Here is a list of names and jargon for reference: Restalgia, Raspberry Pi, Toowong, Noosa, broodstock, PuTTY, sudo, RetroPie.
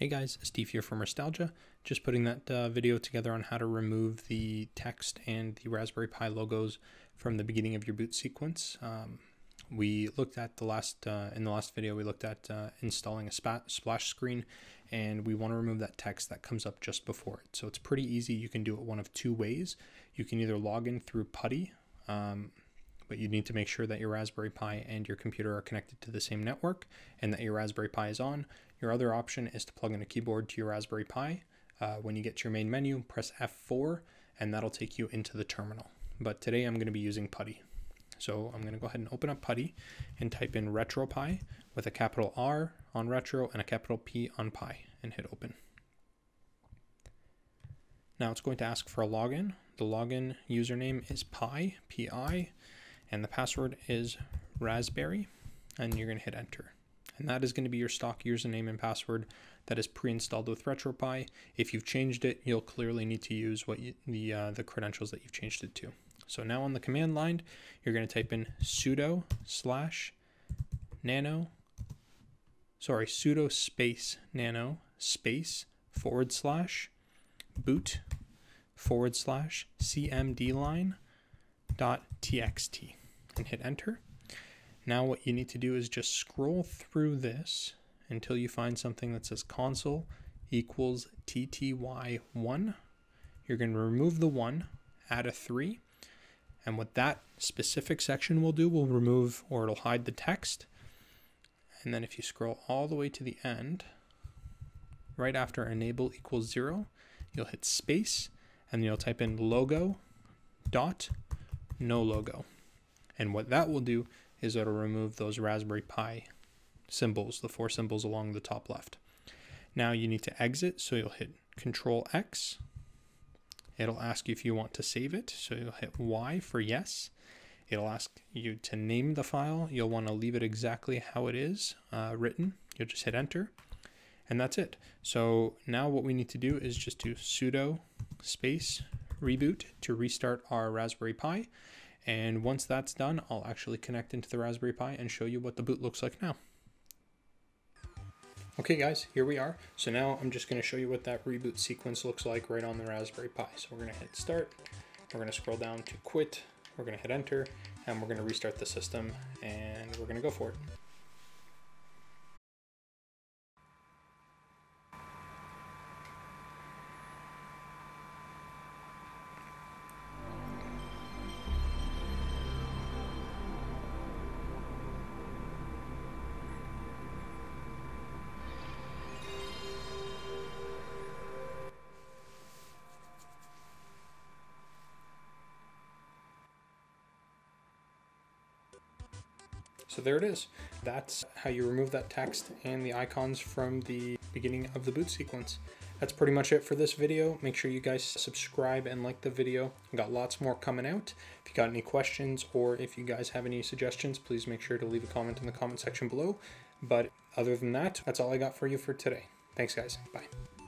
Hey guys, Steve here from Restalgia. Just putting that video together on how to remove the text and the Raspberry Pi logos from the beginning of your boot sequence. We looked at in the last video, we looked at installing a splash screen, and we want to remove that text that comes up just before it. So it's pretty easy. You can do it one of two ways. You can either log in through PuTTY, but you need to make sure that your Raspberry Pi and your computer are connected to the same network and that your Raspberry Pi is on. Your other option is to plug in a keyboard to your Raspberry Pi. When you get to your main menu, press F4, and that'll take you into the terminal. But today I'm going to be using PuTTY. So I'm going to go ahead and open up PuTTY and type in RetroPie with a capital R on retro and a capital P on Pi, and hit open. Now it's going to ask for a login. The login username is Pi, P-I, and the password is Raspberry, and you're going to hit enter. And that is going to be your stock username and password that is pre-installed with RetroPie. If you've changed it, you'll clearly need to use what the credentials that you've changed it to. So now on the command line, you're going to type in sudo space nano space boot/cmdline.txt and hit enter. Now what you need to do is just scroll through this until you find something that says console = tty1. You're going to remove the 1, add a 3, and what that specific section will do will remove, or it'll hide the text. And then if you scroll all the way to the end, right after enable = 0, you'll hit space and you'll type in logo.nologo. And what that will do is it'll remove those Raspberry Pi symbols, the 4 symbols along the top left. Now you need to exit, so you'll hit Control-X. It'll ask you if you want to save it, so you'll hit Y for yes. It'll ask you to name the file. You'll want to leave it exactly how it is written. You'll just hit enter, and that's it. So now what we need to do is just do sudo reboot to restart our Raspberry Pi. And once that's done, I'll actually connect into the Raspberry Pi and show you what the boot looks like now. Okay guys, here we are. So now I'm just going to show you what that reboot sequence looks like right on the Raspberry Pi. So we're going to hit start, we're going to scroll down to quit, we're going to hit enter, and we're going to restart the system, and we're going to go for it. So there it is. That's how you remove that text and the icons from the beginning of the boot sequence. That's pretty much it for this video. Make sure you guys subscribe and like the video. I've got lots more coming out. If you got any questions or if you guys have any suggestions, please make sure to leave a comment in the comment section below. But other than that, that's all I got for you for today. Thanks guys, bye.